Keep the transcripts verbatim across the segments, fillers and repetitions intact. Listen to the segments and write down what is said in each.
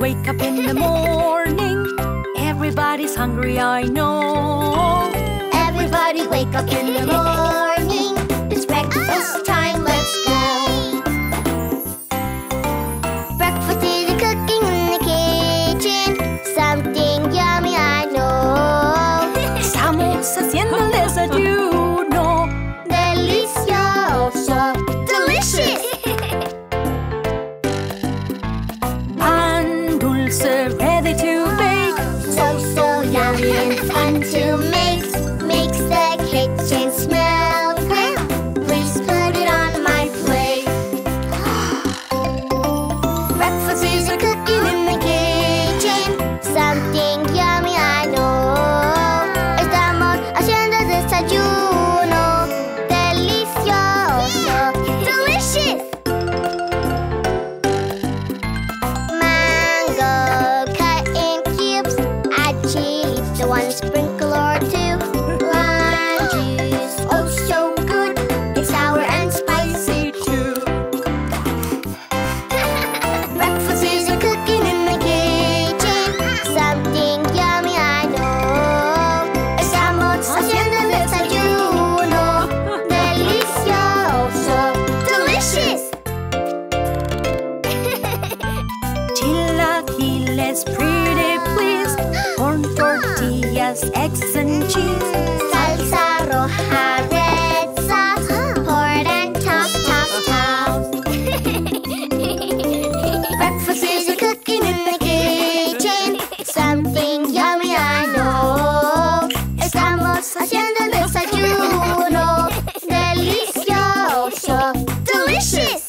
wake up in the morning. Everybody's hungry, I know. Everybody wake up in the morning. It's breakfast time, let's go. Breakfast is cooking in the kitchen. Something yummy, I know. Estamos haciéndoles desayuno. Delicioso. Delicious. Fun to mix, makes the kitchen smell great. Please put it on my plate. Breakfast is a cooking in the kitchen. Something yummy, I know. Estamos haciendo desayuno. Delicioso. Delicious. Mango cut in cubes. I cheese. So one sprinkle or two. Lime juice, oh so good. It's sour and spicy too. Breakfast is a cooking in the kitchen. Something yummy, I know. Estamos haciendo desayuno. Delicioso. Delicious. Chilaquiles, pretty please. Corn tortillas, eggs and cheese. Salsa roja, red sauce. Poured and topped, topped, topped. Breakfast is a cooking in the kitchen. Something yummy, I know. Estamos haciendo desayuno. Delicioso. Delicious.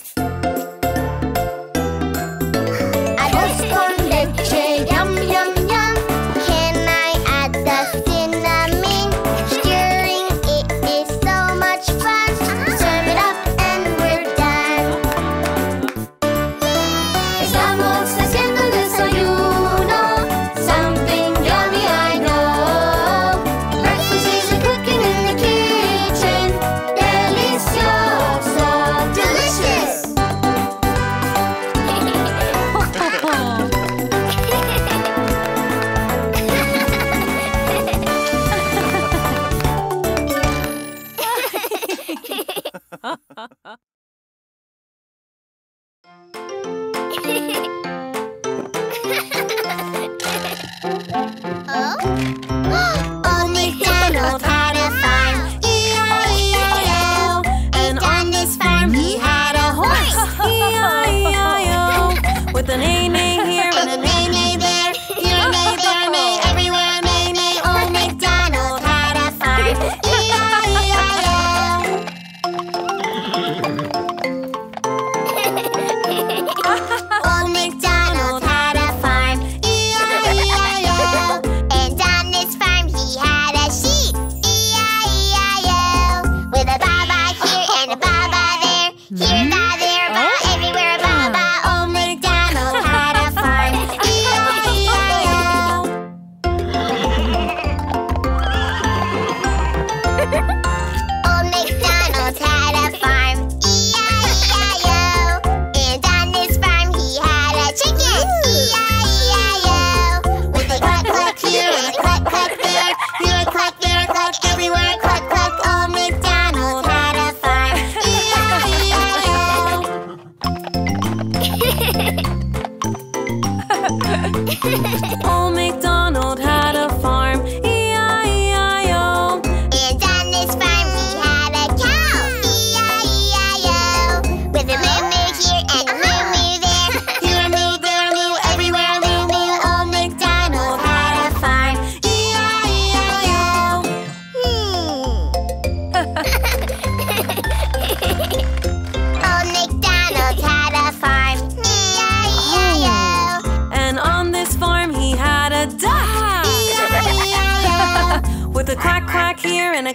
Here and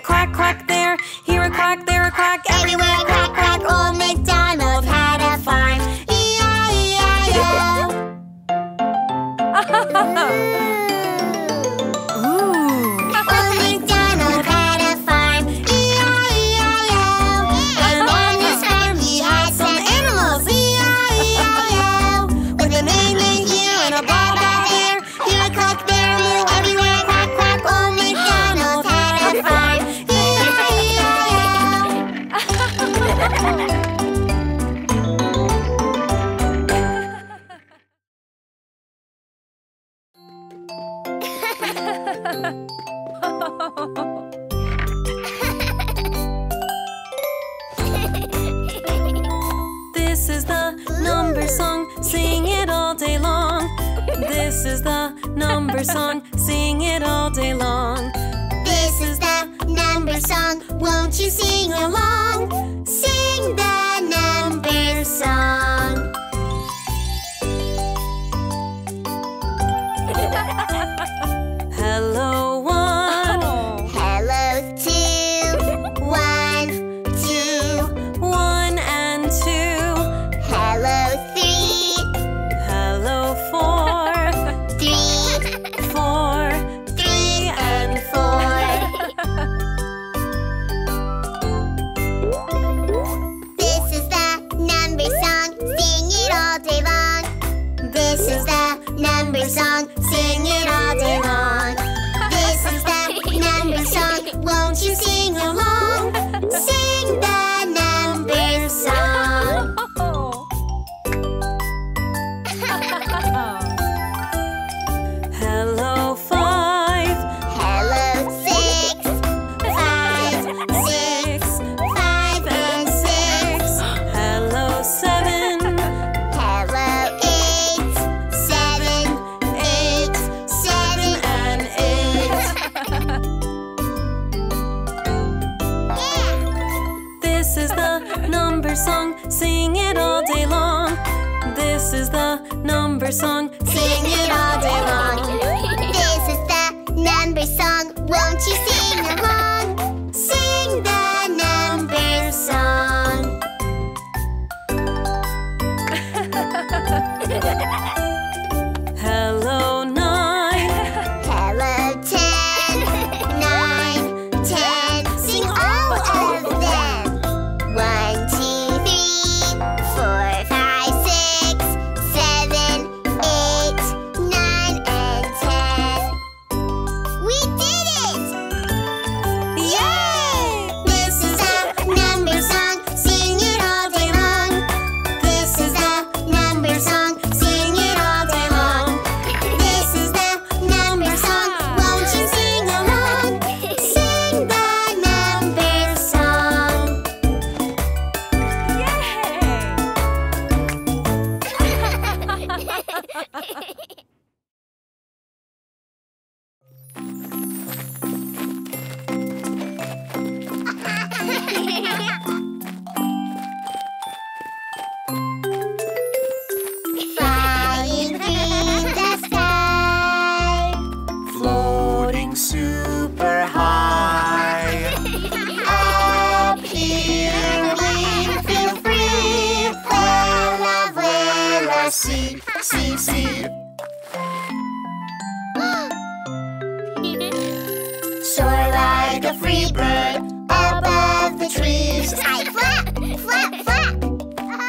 a the number song, sing it all day long. This is the number song, sing it all day long. This is the number song, won't you sing along? Sing the number song. Hello one, oh. Hello two, one, two, one and two. Hello three, hello four, three, four, three and four. This is the number song, sing it all day long. This is the number song, sing it all day long. This is the number song, won't you sing along? Sing the number song. Hello five, hello six, five, six, five and six. Hello seven, hello eight, seven, eight, seven and eight. Yeah. This is the number song, sing it all day long. This is the number song, sing it all day long. This is the number song, won't you sing along? Sing the number song. Hello nine, hello ten, nine, ten, sing all of them. One, two, three, four, five, six, seven, eight, nine, and ten. We did it! Yay! This is the number song, sing it all day long. This is the number song, sing it all day long. This is the number song, won't you sing along? Sing the number song. Flying through the sky, floating super high. Up here we feel free. Vuela, vuela, see, see, see. Soar like a free bird above the trees. I flap, flap, flap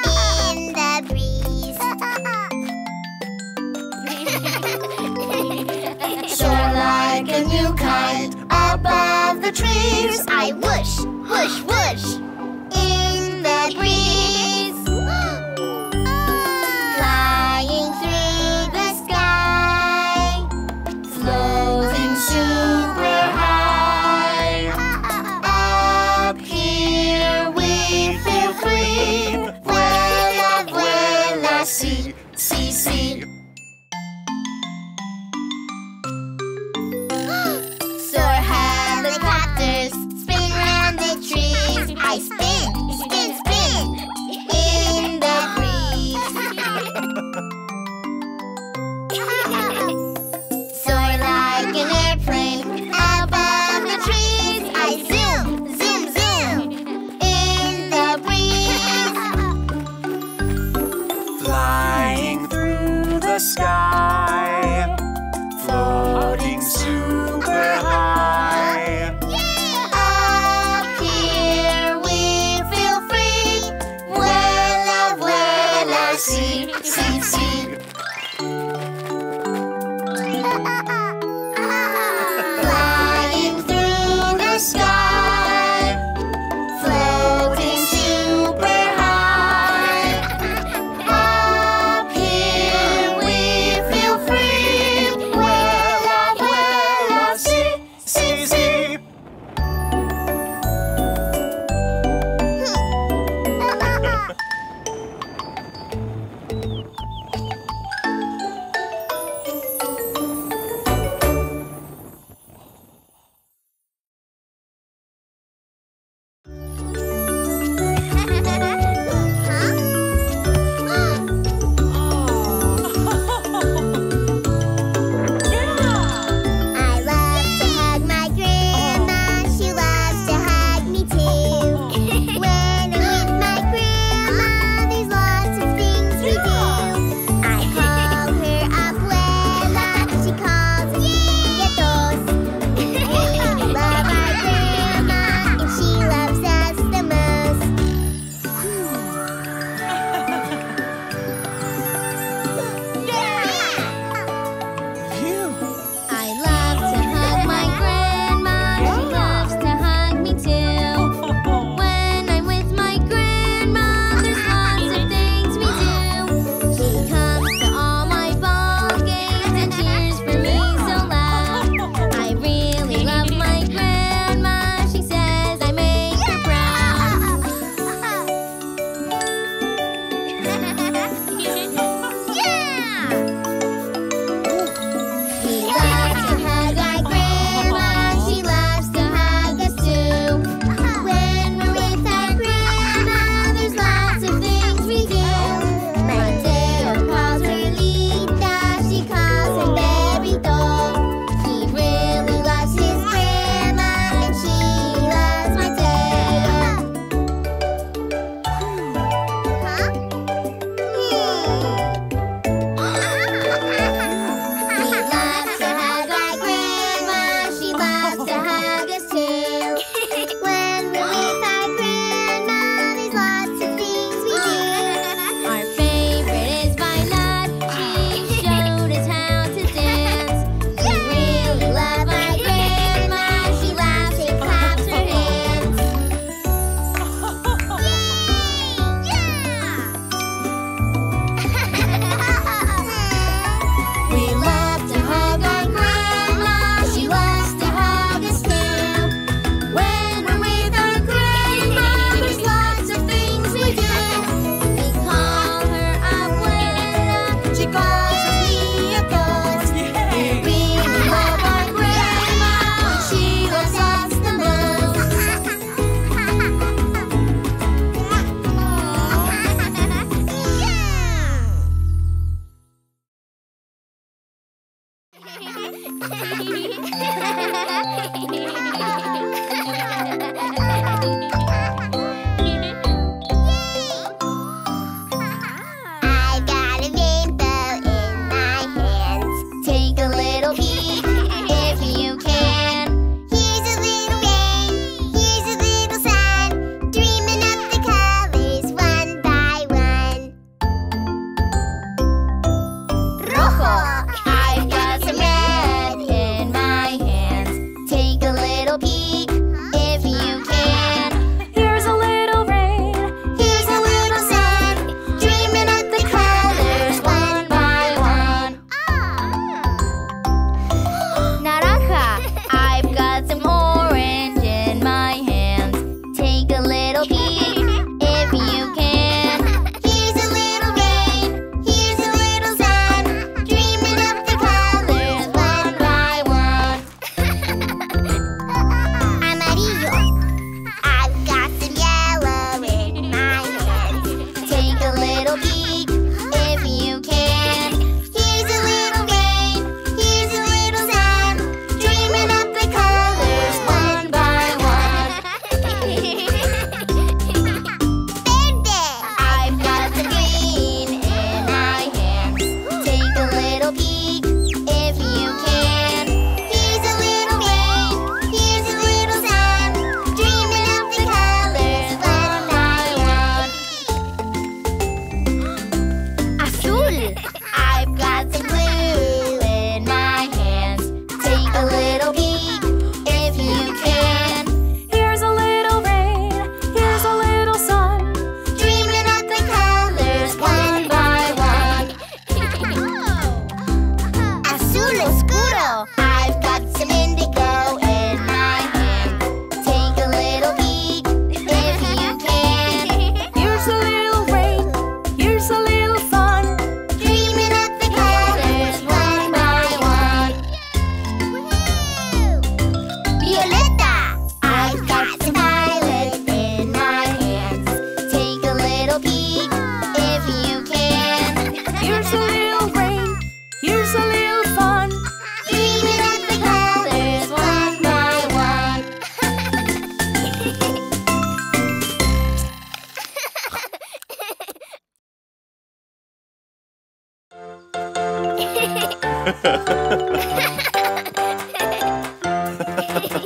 in the breeze. Soar like a new kite above the trees. I whoosh, whoosh, whoosh in the breeze. Flying through the sky, floating super high. Up here we feel free. Vuela, vuela, see, see, see. Soar helicopters, spin round the trees. I spin, spin, spin in the breeze. Soar like an airplane above the trees. I zoom, zoom, zoom in the breeze. Flying through the sky, floating super high. Up here we feel free. Vuela, vuela, see, see, see. Flying through the sky, floating super high. Up here we feel Oh.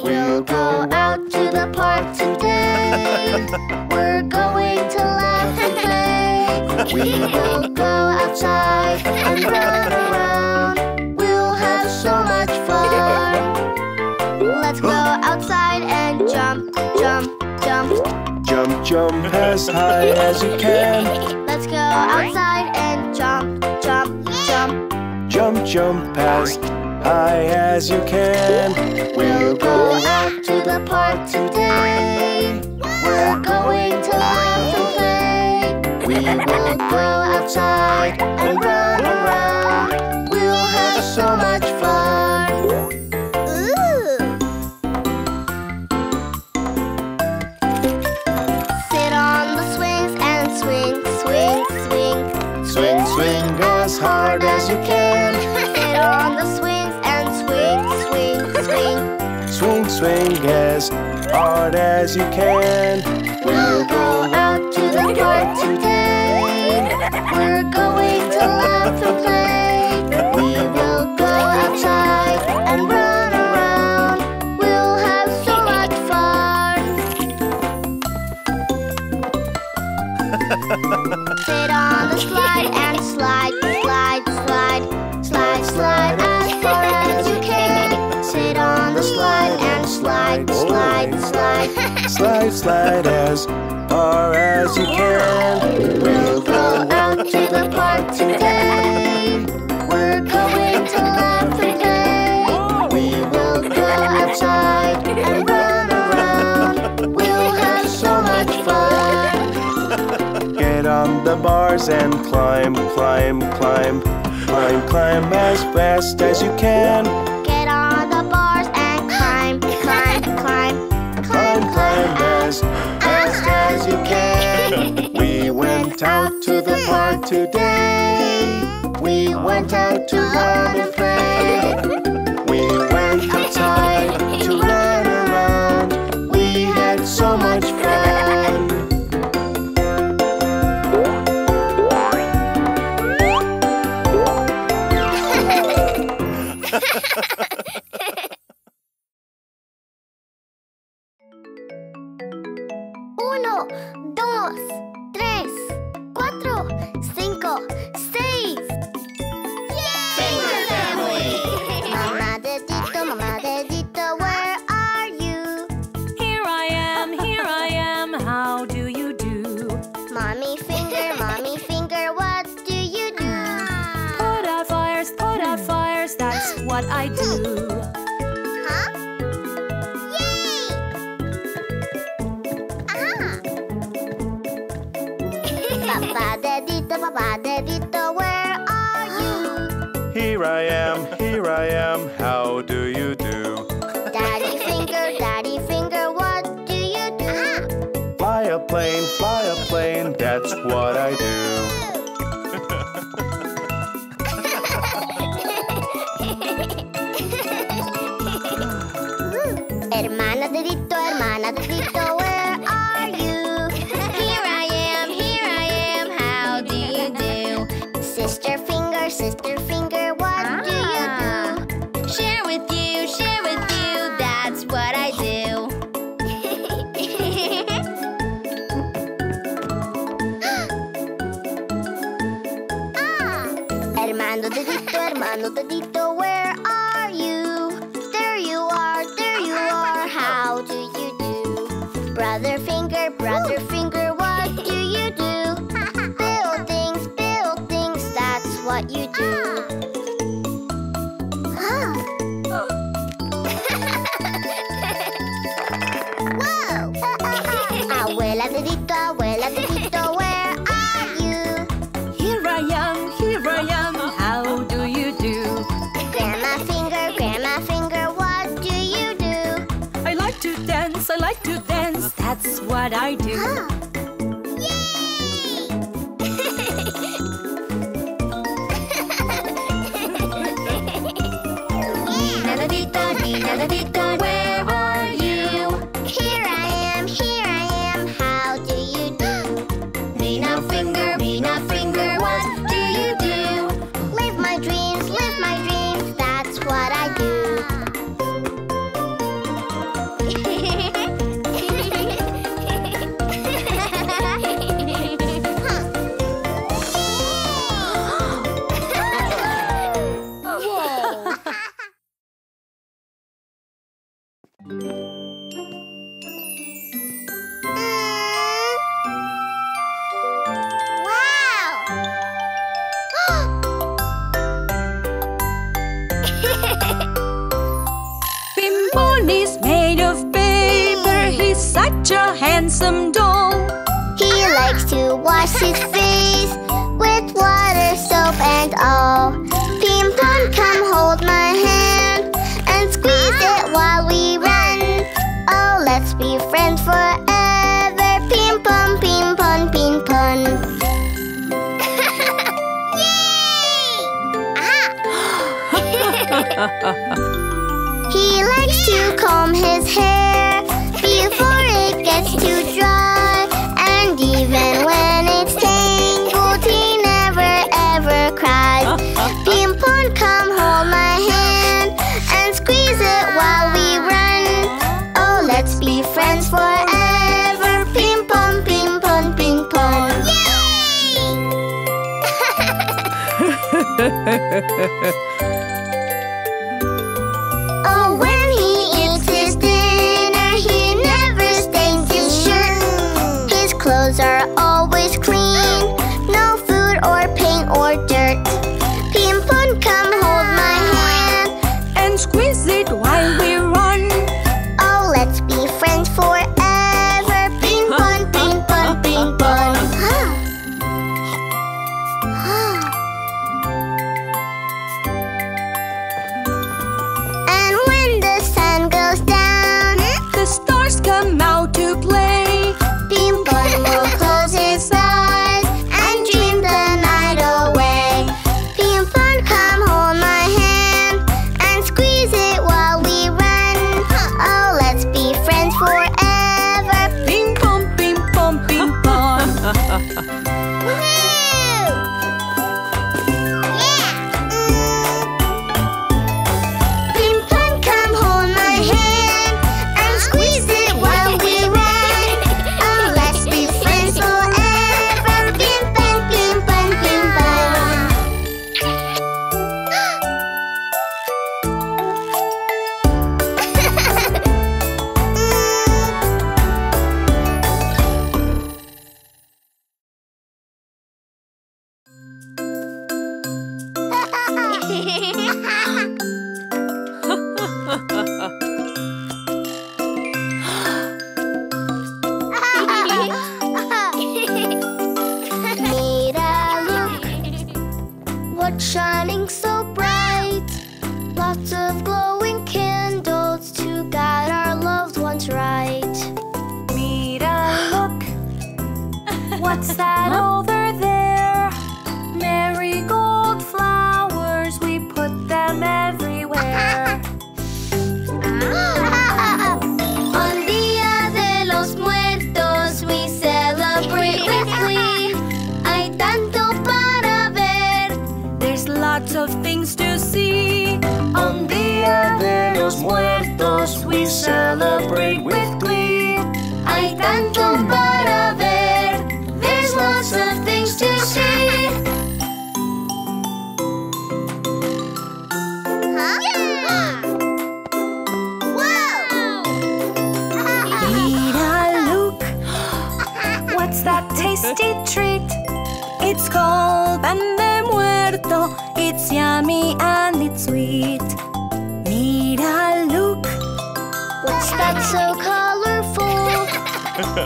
We'll go out to the park today. We're going to laugh and play. We will go outside and run around. We'll have so much fun. Let's go outside and jump, jump, jump. Jump, jump as high as you can. Let's go outside and jump, jump, jump. Jump, jump as high as you can. We'll go out to the park today. We're going to laugh and play. We will go outside and run around. We'll have so much fun. Swing as hard as you can. Sit on the swings and swing, swing, swing. Swing, swing as hard as you can. We'll go out to the park today. We're going to laugh and play. We will go outside and run around. We'll have so much fun. Sit on the slide and slide, slide, slide, slide, slide as far as you can. Sit on the slide and slide, slide, slide, slide, slide as far as you can. We'll go out to the park today. We're going to laugh and play. We will go outside and run around. We'll have so much fun. Get on the bars and climb, climb, climb, climb, climb as fast as you can. Get on the bars and climb, climb, climb, climb, climb, climb as fast as you can. We went out to the park today. We went out to run and play. We went outside to run around. We had so much fun. Uno, dos, tres, cuatro, cinco, seis. Yay! Finger family! Mama dedito, mama dedito, where are you? Here I am, here I am, how do you do? Mommy finger, mommy finger, what do you do? Put out fires, put out fires, that's what I do. Ba dedito, where are you? Here I am, here I am, how do you do? Daddy finger, daddy finger, what do you do? Ah. Fly a plane, fly a plane, that's what I do. Hermana dedito, hermana dedito, where are you? Here I am, here I am, how do you do? Sister finger, sister finger, what ah. do you do? Share with you, share with you, that's what I do. ah. Hermano dedito, hermano dedito, where are you? There you are, there you are, how do you do? Brother finger, brother Ooh. Finger, what do you do? Build things, build things, that's what you do. Ah. Huh. Whoa! Abuela dedito, abuela dedito, where are you? Here I am, here I am, how do you do? Grandma finger, grandma finger, what do you do? I like to dance, I like to dance, that's what I do. Ah. Nina dedito, Nina dedito, where are you? Here I am, here I am, how do you do? Nina finger, Nina finger, what do you do? Live my dreams, live my dreams, such a handsome doll. He likes to wash his face with water, soap and all. Ping pong, come hold my hand and squeeze it while we run. Oh, let's be friends forever. Ping pong, ping pong, ping pong. Yay! He likes to comb his hair before it gets too dry. And even when it's tangled, he never ever cries. Ping pong, come hold my hand and squeeze it while we run. Oh, let's be friends forever. Ping pong, ping pong, ping pong. Yay! Are always clean, no food or paint or dirt. Ping pong, come hold my hand and squeeze it while we run. Oh, let's be friends forever. Ping pong, ping pong, ping pong. And when the sun goes down, the stars come out to play. Ping pong will close his eyes and dream the night away. Ping pong, come hold my hand and squeeze it while we run. Oh, let's be friends forever. Ping pong, ping pong, ping pong. Woohoo! Yeah! Mm. Ping pong, come hold my hand and squeeze it while we run.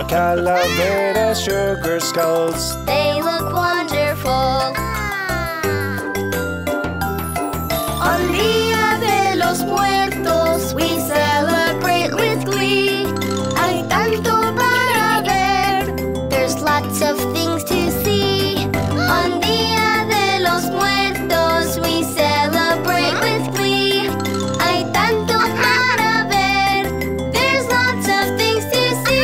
Calavera sugar skulls, they look wonderful. On Dia de los Muertos we celebrate with glee. Hay tanto para ver, there's lots of things to see. On Dia de los Muertos we celebrate with glee. Hay tanto para ver, there's lots of things to see.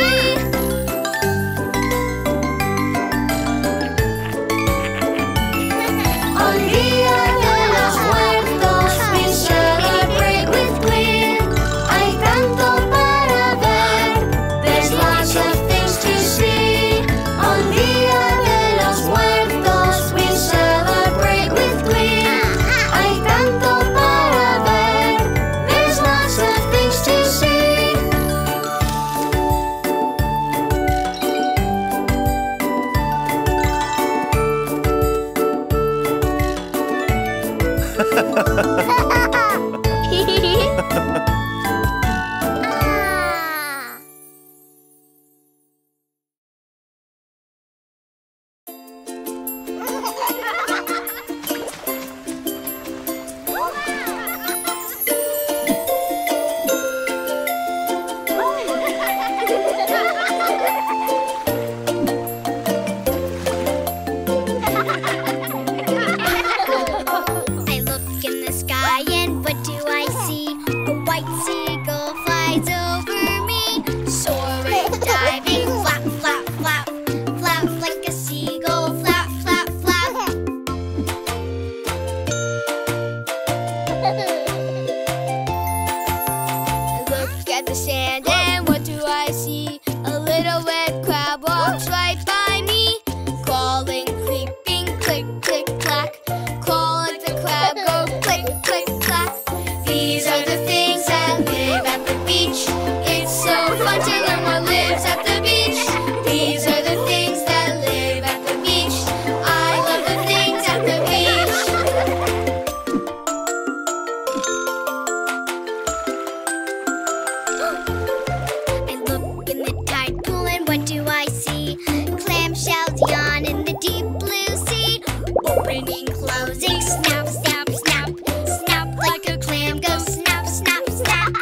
opening, closing, snap, snap, snap, snap like a clam, go snap, snap, snap.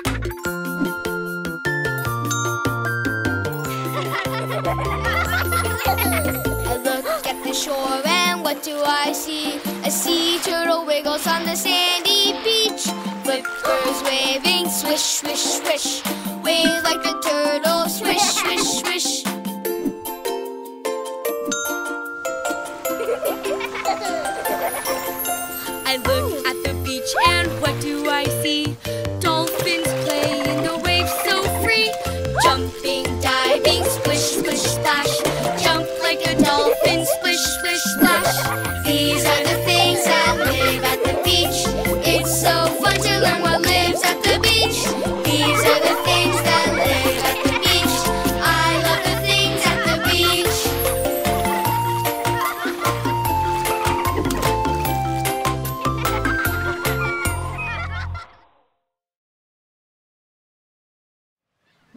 I look at the shore and what do I see? A sea turtle wiggles on the sandy beach. Flippers waving, swish, swish, swish. Wave like a turtle, swish, swish, swish. I look at the beach and what do I see? Dolphins play in the waves so free. Jumping, diving, splish, splish, splash. Jump like a dolphin, splish, splish, splash. These are the things that live at the beach. It's so fun to learn what lives at the beach. These are the things that live at the beach. I love the things at the beach.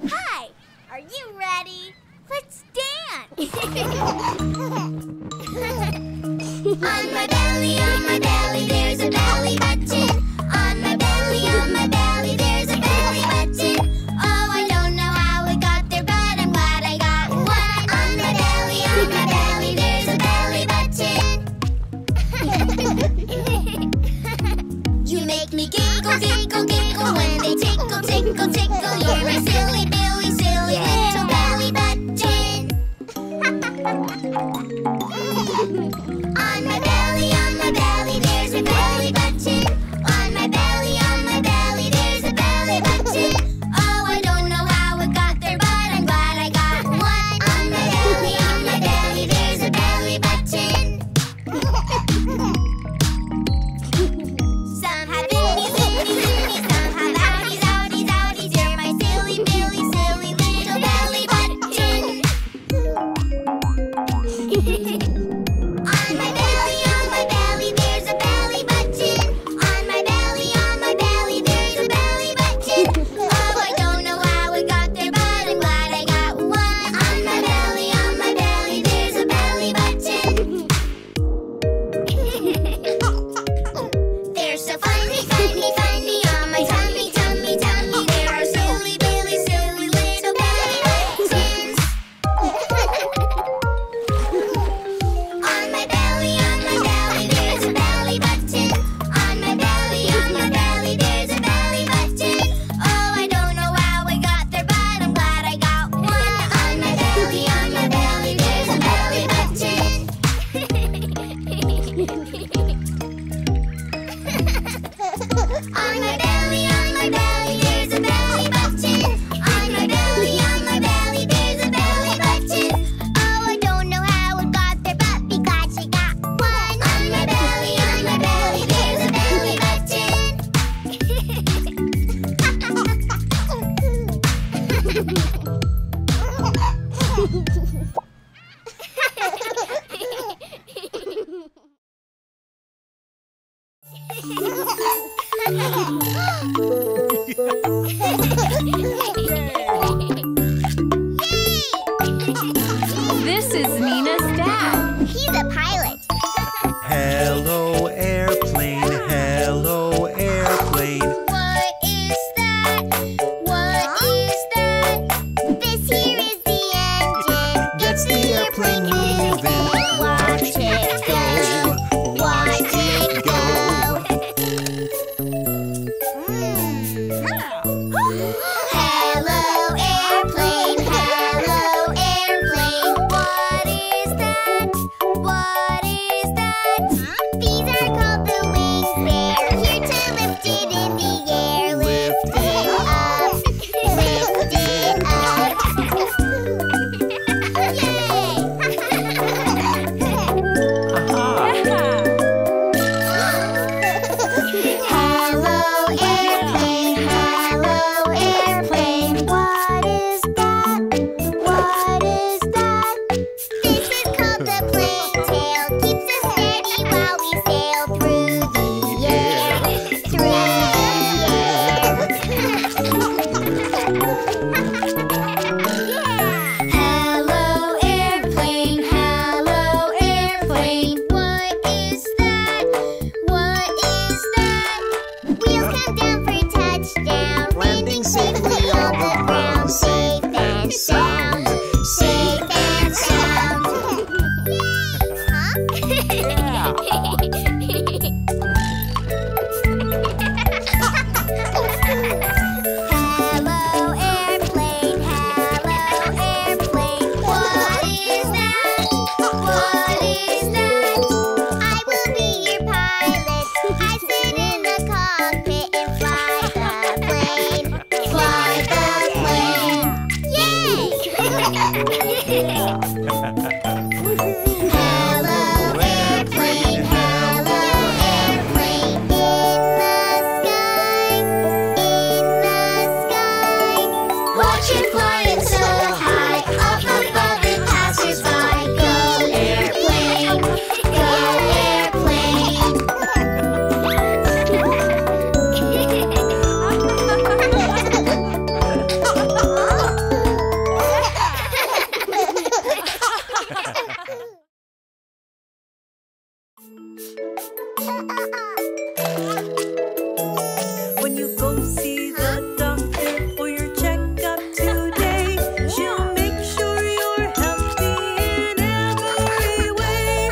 Hi, are you ready? Let's dance! On my belly, on my belly, there's a belly button. On my belly, on my belly, there's a belly button. Oh, I don't know how it got there, but I'm glad I got one. On my belly, on my belly, there's a belly button. You make me giggle, giggle, giggle when they tickle, tickle, tickle. You're a silly billy, silly little belly button. On my belly, on my belly, there's a belly button. On my belly, on my belly, there's a belly button. Oh, I don't know how it got there, but I'm glad I got one. On my belly, on my belly, there's a belly button. Some have innies, innies, innies, some have outies, outies, outies. You're my silly, billy, silly little belly button. On my belly, on my belly, there's a belly button. On my belly, on my belly, there's a belly button. Oh, I don't know how it got there, but I'm glad I got one. On my belly, on my belly, there's a belly button. They're so funny, funny, funny. On my tummy, tummy, tummy, there are silly, billy, silly little belly buttons. On my belly, on my belly, there's a belly button. On my belly, on my belly, there's a belly button. Oh, I don't know how I got there, but I'm glad I got one. On my belly, on my belly, there's a belly button. On my belly, on my belly, there's a belly button. On my belly, on my belly, there's a belly button. Oh, I don't know how it got there, but be glad she got one. On my belly, on my belly, there's a belly button. This is Nina's dad. He's a pilot. Hello, airplane. Hello, airplane. What is that? What is that? This here is the engine. Gets the airplane moving. Watch it go. Watch it go. Hello, airplane. Hello, airplane. What is that? What is that? These are called the wings. They're here to lift it in the air. Lift it up. Lift it up. Yay! Hello, airplane. Hello, airplane. What is that? What is that? This is called the plane tail. Keeps us steady while we sail through the air. Through the air. Hello, airplane. Hello, airplane. What is that? When you go see the doctor for your checkup today, she'll make sure you're healthy in every way.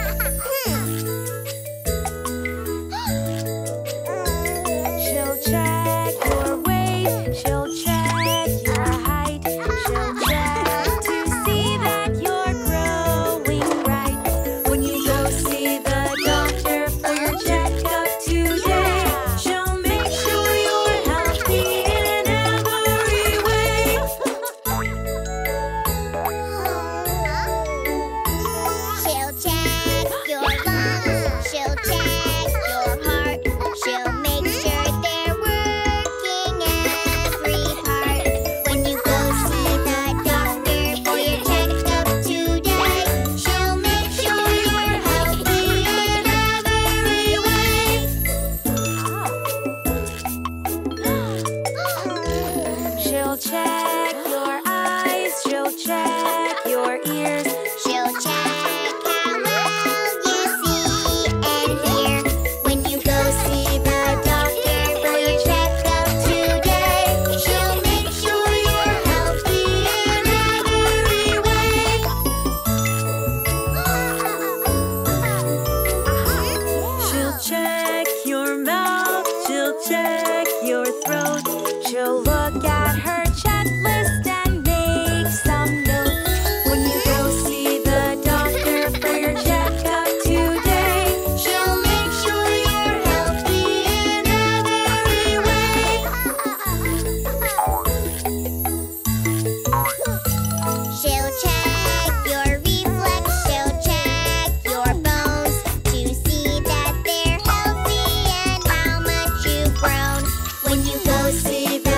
She'll check your weight, she'll check your height, she'll check to see that you're growing right. When you go see the doctor for your checkup today, she'll check your eyes, she'll check your ears, she'll check how well you see and hear. When you go see the doctor for your checkup today, she'll make sure you're healthy in every way. She'll check your mouth, she'll check your throat, she'll look at her checklist and make some notes. When you go see the doctor for your checkup today, she'll make sure you're healthy in every way. She'll check your reflex, she'll check your bones to see that they're healthy and how much you've grown. When you go see the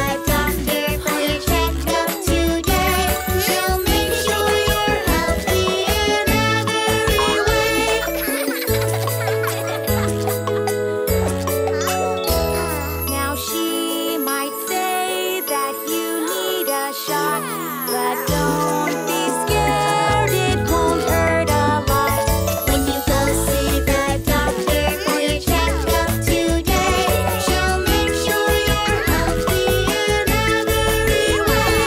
shot, but don't be scared, it won't hurt a lot. When you go see the doctor for your checkup today, she'll make sure you're healthy in every way.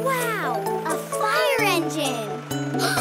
Wow, a fire engine! Yeah!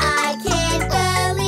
I can't believe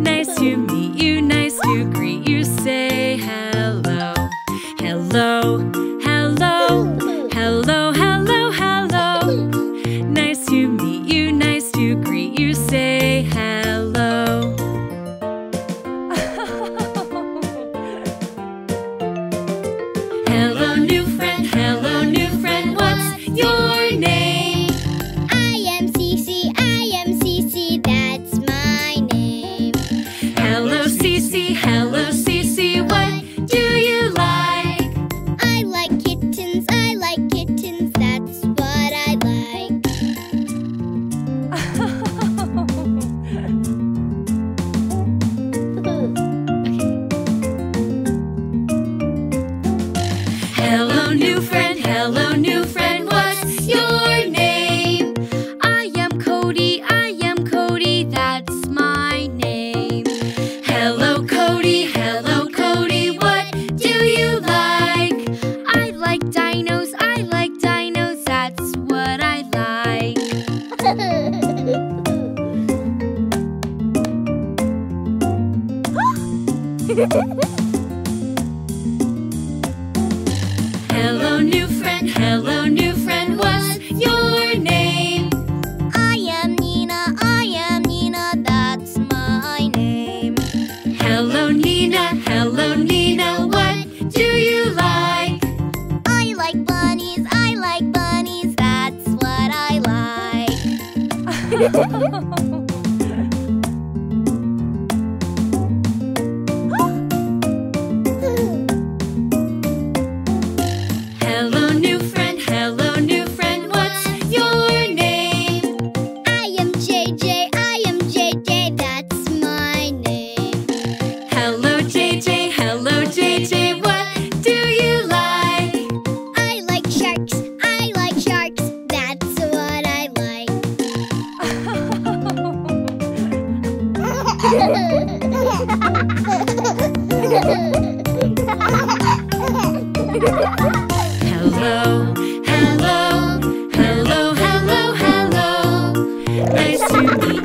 Nice to meet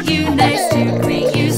you, nice to meet you.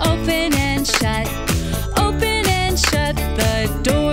Open and shut, open and shut the door.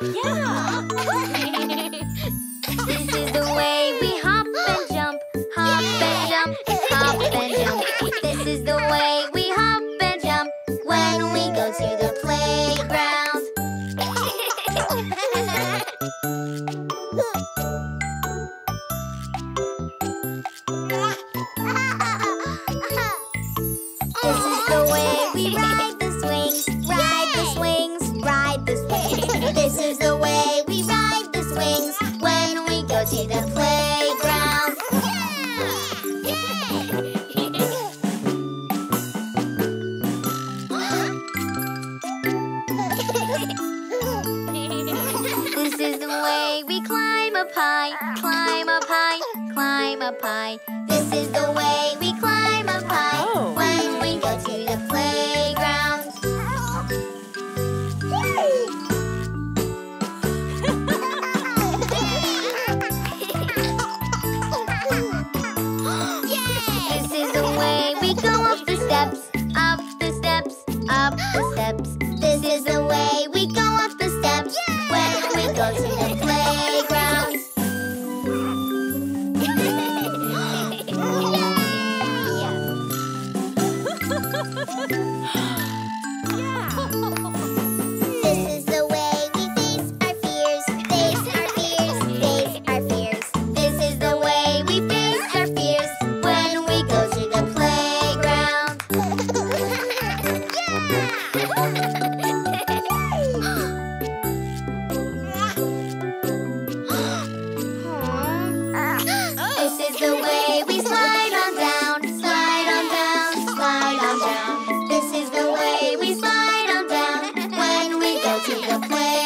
Yeah! This is the way we hop and jump, hop yeah. and jump, hop and jump. This is the way we hop and jump when we go to the playground. This is the way we ride the swings, ride the swings, ride the swings. This is the way we ride the swings when we go to the playground. This is the way we climb up high, climb up high, climb up high. This is the way we climb up high when we go to the playground. This is the way we go up the steps, up the steps, up the steps. This is the way we go up the steps when we go to the playground. This is the way we face our fears, face our fears, face our fears. This is the way we face our fears when we go to the playground. This is the way we slide on down, slide on down, slide on down. This is the way we slide on down when we go to the playground.